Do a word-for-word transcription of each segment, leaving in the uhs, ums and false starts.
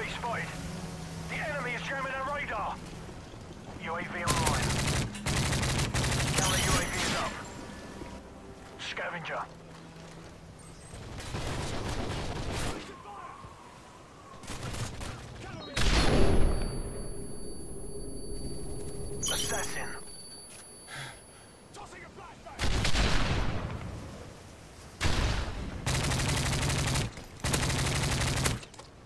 U A V spotted. The enemy is jamming our radar. U A V online. Counter U A V is up. Scavenger. Assassin. Tossing a flashbang. Scavenger.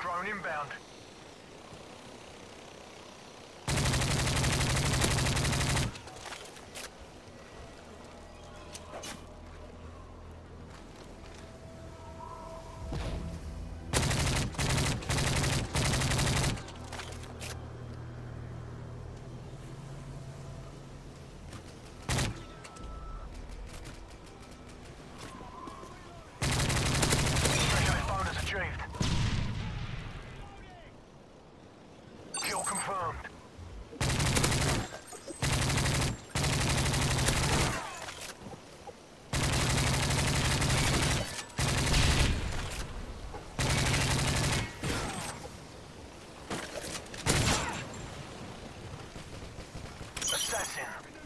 Drone inbound. Assassin.